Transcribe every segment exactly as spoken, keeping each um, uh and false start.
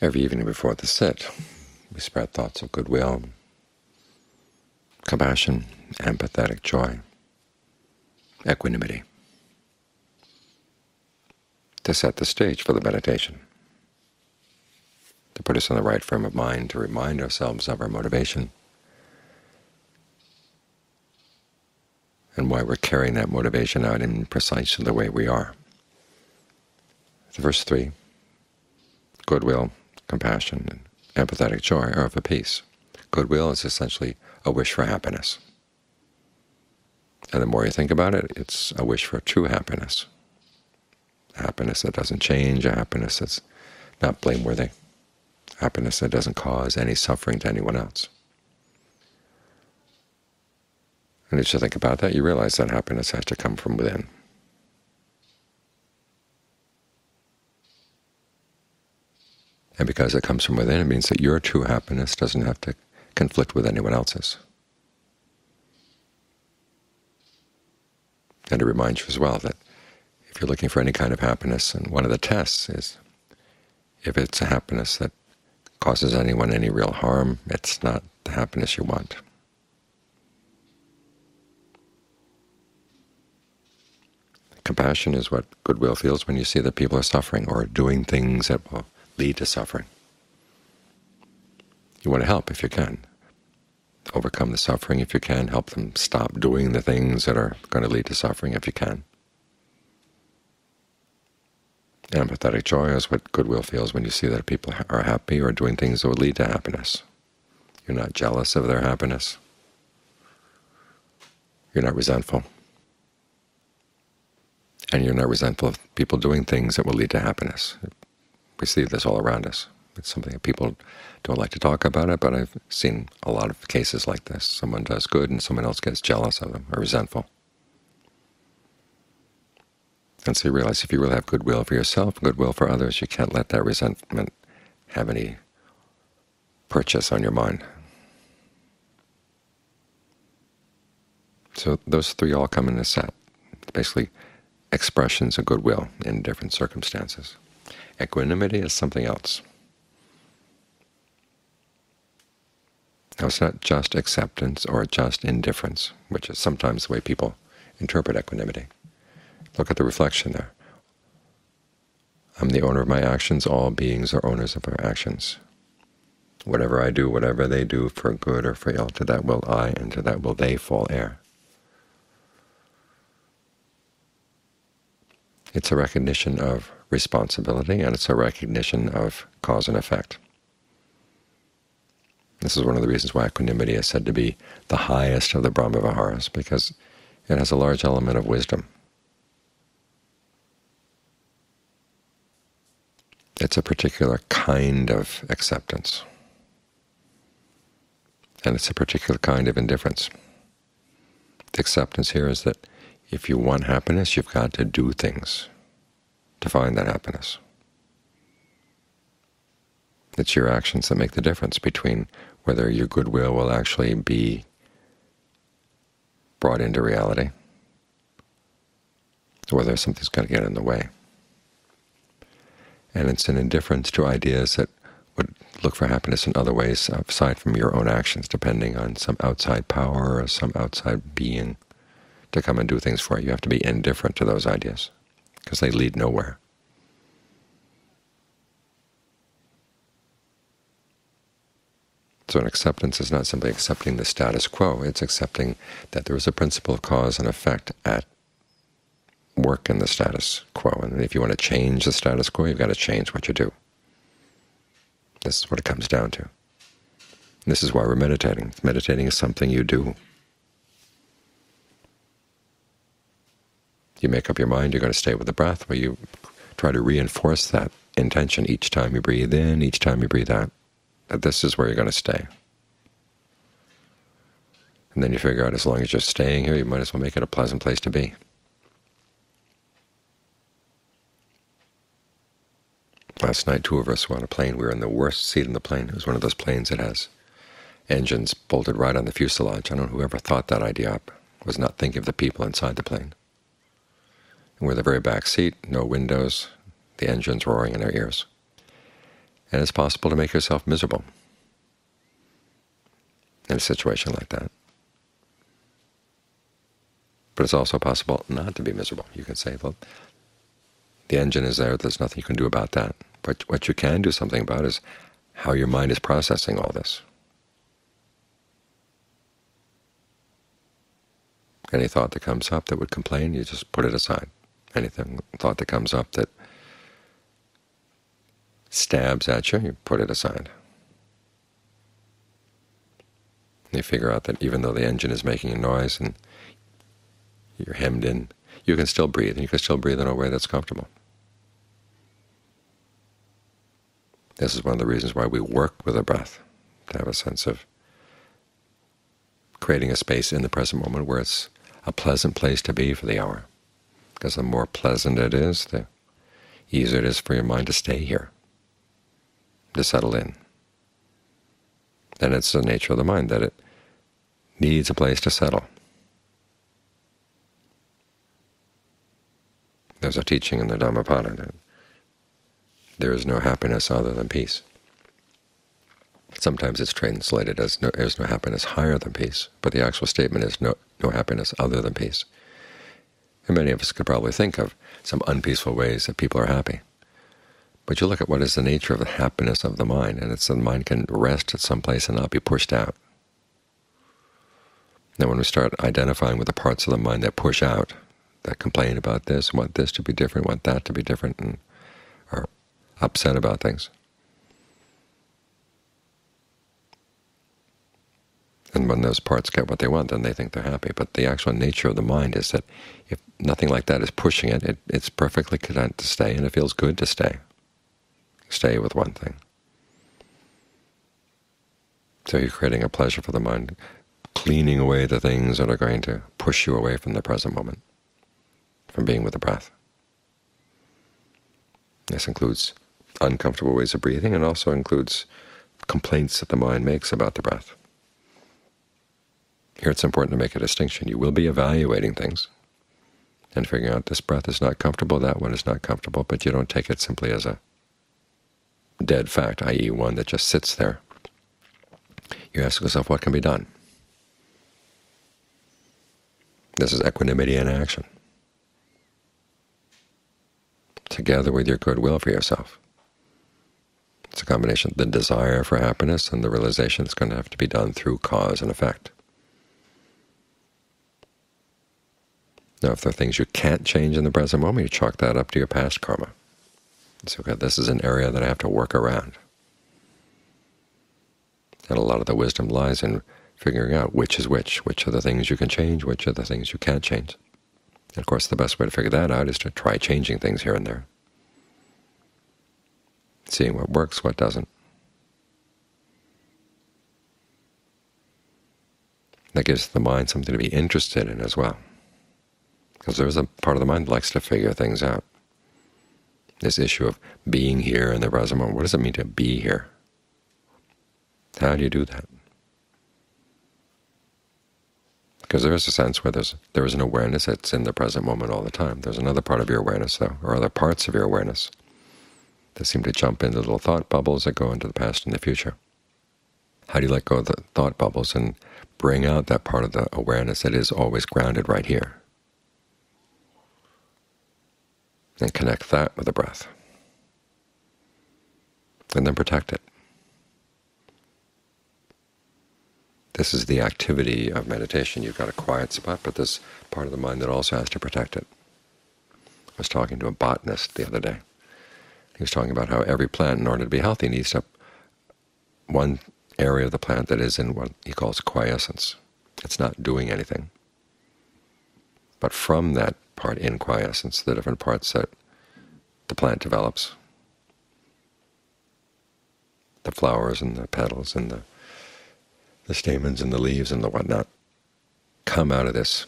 Every evening before the sit, we spread thoughts of goodwill, compassion, empathetic joy, equanimity, to set the stage for the meditation, to put us in the right frame of mind, to remind ourselves of our motivation and why we're carrying that motivation out in precisely the way we are. The first three, goodwill, compassion, and empathetic joy, are of a piece. Goodwill is essentially a wish for happiness. And the more you think about it, it's a wish for true happiness, a happiness that doesn't change, a happiness that's not blameworthy, a happiness that doesn't cause any suffering to anyone else. And as you think about that, you realize that happiness has to come from within. And because it comes from within, it means that your true happiness doesn't have to conflict with anyone else's. And it reminds you as well that if you're looking for any kind of happiness, and one of the tests is if it's a happiness that causes anyone any real harm, it's not the happiness you want. Compassion is what goodwill feels when you see that people are suffering or doing things that will lead to suffering. You want to help if you can. Overcome the suffering if you can, help them stop doing the things that are going to lead to suffering if you can. Empathetic joy is what goodwill feels when you see that people are happy or doing things that will lead to happiness. You're not jealous of their happiness. You're not resentful. And you're not resentful of people doing things that will lead to happiness. We see this all around us. It's something that people don't like to talk about it, but I've seen a lot of cases like this. Someone does good and someone else gets jealous of them or resentful. And so you realize if you really have goodwill for yourself and goodwill for others, you can't let that resentment have any purchase on your mind. So those three all come in a set. It's basically expressions of goodwill in different circumstances. Equanimity is something else. Now, it's not just acceptance or just indifference, which is sometimes the way people interpret equanimity. Look at the reflection there. I'm the owner of my actions. All beings are owners of their actions. Whatever I do, whatever they do, for good or for ill, to that will I, and to that will they fall heir. It's a recognition of responsibility, and it's a recognition of cause and effect. This is one of the reasons why equanimity is said to be the highest of the brahmaviharas, because it has a large element of wisdom. It's a particular kind of acceptance, and it's a particular kind of indifference. The acceptance here is that if you want happiness, you've got to do things to find that happiness. It's your actions that make the difference between whether your goodwill will actually be brought into reality or whether something's going to get in the way. And it's an indifference to ideas that would look for happiness in other ways aside from your own actions, depending on some outside power or some outside being to come and do things for you. You have to be indifferent to those ideas, because they lead nowhere. So an acceptance is not simply accepting the status quo, it's accepting that there is a principle of cause and effect at work in the status quo. And if you want to change the status quo, you've got to change what you do. This is what it comes down to. And this is why we're meditating. Meditating is something you do. You make up your mind you're going to stay with the breath, where you try to reinforce that intention each time you breathe in, each time you breathe out, that this is where you're going to stay. And then you figure out as long as you're staying here, you might as well make it a pleasant place to be. Last night, two of us were on a plane. We were in the worst seat in the plane. It was one of those planes that has engines bolted right on the fuselage. I don't know whoever thought that idea up. Was not thinking of the people inside the plane. We're in the very back seat, no windows, the engines roaring in our ears. and it's possible to make yourself miserable in a situation like that. But it's also possible not to be miserable. You can say, well, the engine is there, there's nothing you can do about that. But what you can do something about is how your mind is processing all this. Any thought that comes up that would complain, you just put it aside. Any thought that comes up that stabs at you, you put it aside. You figure out that even though the engine is making a noise and you're hemmed in, you can still breathe, and you can still breathe in a way that's comfortable. This is one of the reasons why we work with the breath, to have a sense of creating a space in the present moment where it's a pleasant place to be for the hour. Because the more pleasant it is, the easier it is for your mind to stay here, to settle in. And it's the nature of the mind that it needs a place to settle. There's a teaching in the Dhammapada that there is no happiness other than peace. Sometimes it's translated as no, there's no happiness higher than peace, but the actual statement is no, no happiness other than peace. And many of us could probably think of some unpeaceful ways that people are happy. But you look at what is the nature of the happiness of the mind, and it's the mind can rest at some place and not be pushed out. Now when we start identifying with the parts of the mind that push out, that complain about this, want this to be different, want that to be different, and are upset about things. And when those parts get what they want, then they think they're happy. But the actual nature of the mind is that if nothing like that is pushing it, it it's perfectly content to stay, and it feels good to stay. Stay with one thing. So you're creating a pleasure for the mind, cleaning away the things that are going to push you away from the present moment, from being with the breath. This includes uncomfortable ways of breathing, and also includes complaints that the mind makes about the breath. Here it's important to make a distinction. You will be evaluating things and figuring out this breath is not comfortable, that one is not comfortable, but you don't take it simply as a dead fact, that is one that just sits there. You ask yourself, what can be done? This is equanimity in action, together with your goodwill for yourself. It's a combination of the desire for happiness and the realization it's going to have to be done through cause and effect. Now, if there are things you can't change in the present moment, you chalk that up to your past karma. So, okay, this is an area that I have to work around. And a lot of the wisdom lies in figuring out which is which, which are the things you can change, which are the things you can't change. And of course, the best way to figure that out is to try changing things here and there, seeing what works, what doesn't. That gives the mind something to be interested in as well, because there is a part of the mind that likes to figure things out. This issue of being here in the present moment, what does it mean to be here? How do you do that? Because there is a sense where there's, there is an awareness that's in the present moment all the time. There's another part of your awareness, though, or other parts of your awareness that seem to jump into little thought bubbles that go into the past and the future. How do you let go of the thought bubbles and bring out that part of the awareness that is always grounded right here, and connect that with the breath, and then protect it? This is the activity of meditation. You've got a quiet spot, but there's part of the mind that also has to protect it. I was talking to a botanist the other day. He was talking about how every plant, in order to be healthy, needs to one area of the plant that is in what he calls quiescence. It's not doing anything. But from that part in quiescence, the different parts that the plant develops, the flowers and the petals and the the stamens and the leaves and the whatnot, come out of this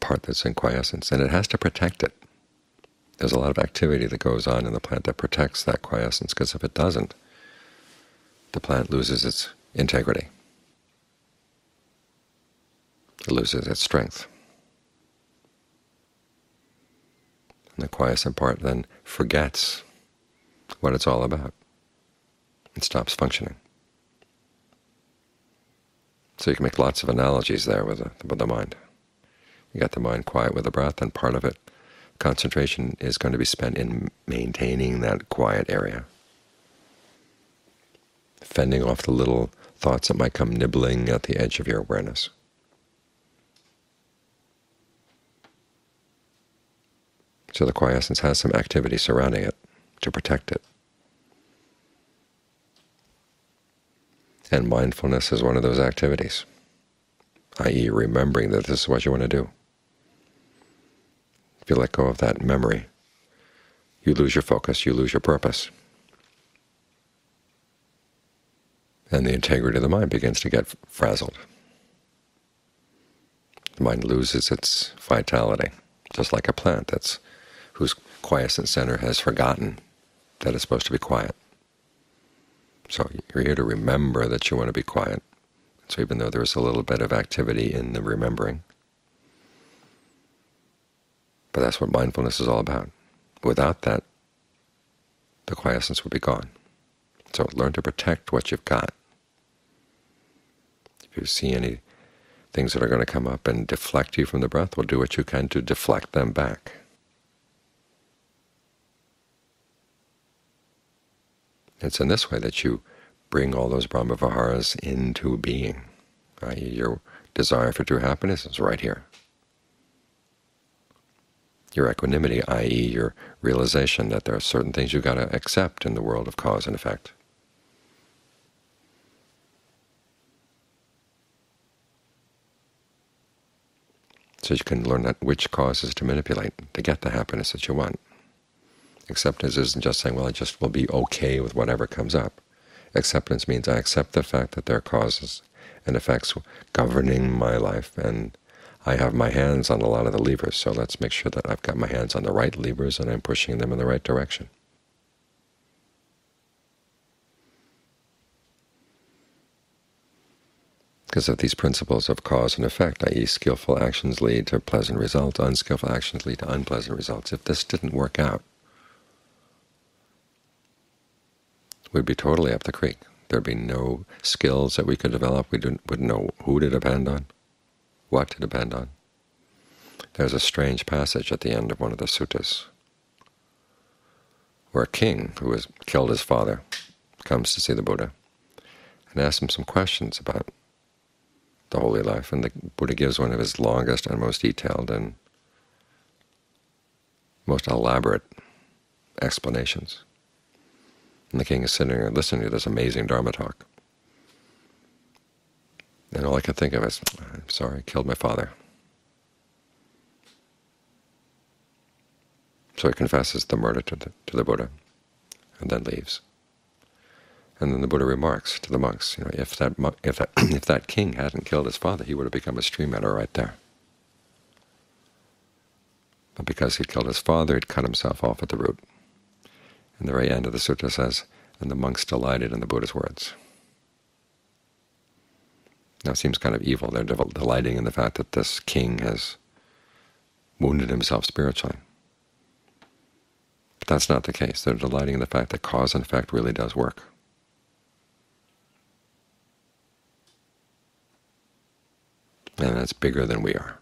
part that's in quiescence, and it has to protect it. There's a lot of activity that goes on in the plant that protects that quiescence, because if it doesn't, the plant loses its integrity. It loses its strength. And the quiescent part then forgets what it's all about. It stops functioning. So you can make lots of analogies there with the, with the mind. You got the mind quiet with the breath, and part of it, concentration, is going to be spent in maintaining that quiet area, fending off the little thoughts that might come nibbling at the edge of your awareness. So the quiescence has some activity surrounding it to protect it. And mindfulness is one of those activities, that is remembering that this is what you want to do. If you let go of that memory, you lose your focus, you lose your purpose, and the integrity of the mind begins to get frazzled. The mind loses its vitality, just like a plant that's whose quiescent center has forgotten that it's supposed to be quiet. So you're here to remember that you want to be quiet. So even though there's a little bit of activity in the remembering, but that's what mindfulness is all about. Without that, the quiescence would be gone. So learn to protect what you've got. If you see any things that are going to come up and deflect you from the breath, well, do what you can to deflect them back. It's in this way that you bring all those brahmaviharas into being, that is your desire for true happiness is right here. Your equanimity, that is your realization that there are certain things you've got to accept in the world of cause and effect. So you can learn that which causes to manipulate to get the happiness that you want. Acceptance isn't just saying, well, I just will be okay with whatever comes up. Acceptance means I accept the fact that there are causes and effects governing my life, and I have my hands on a lot of the levers, so let's make sure that I've got my hands on the right levers and I'm pushing them in the right direction. Because of these principles of cause and effect, that is skillful actions lead to pleasant results, unskillful actions lead to unpleasant results. If this didn't work out, we'd be totally up the creek. There'd be no skills that we could develop. We wouldn't know who to depend on, what to depend on. There's a strange passage at the end of one of the suttas where a king who has killed his father comes to see the Buddha and asks him some questions about the holy life, and the Buddha gives one of his longest and most detailed and most elaborate explanations. And the king is sitting there listening to this amazing Dharma talk. And all I could think of is, I'm sorry, I killed my father. So he confesses the murder to the, to the Buddha and then leaves. And then the Buddha remarks to the monks, you know, if that, if that, if that king hadn't killed his father, he would have become a stream enterer right there. But because he'd killed his father, he'd cut himself off at the root. And the very end of the sutta says, and the monks delighted in the Buddha's words. Now it seems kind of evil. They're delighting in the fact that this king has wounded himself spiritually. But that's not the case. They're delighting in the fact that cause and effect really does work. And that's bigger than we are.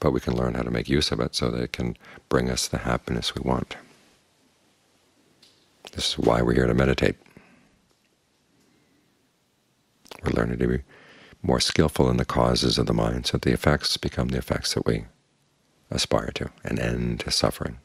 But we can learn how to make use of it so that it can bring us the happiness we want. This is why we're here to meditate. We're learning to be more skillful in the causes of the mind so that the effects become the effects that we aspire to, an end to suffering.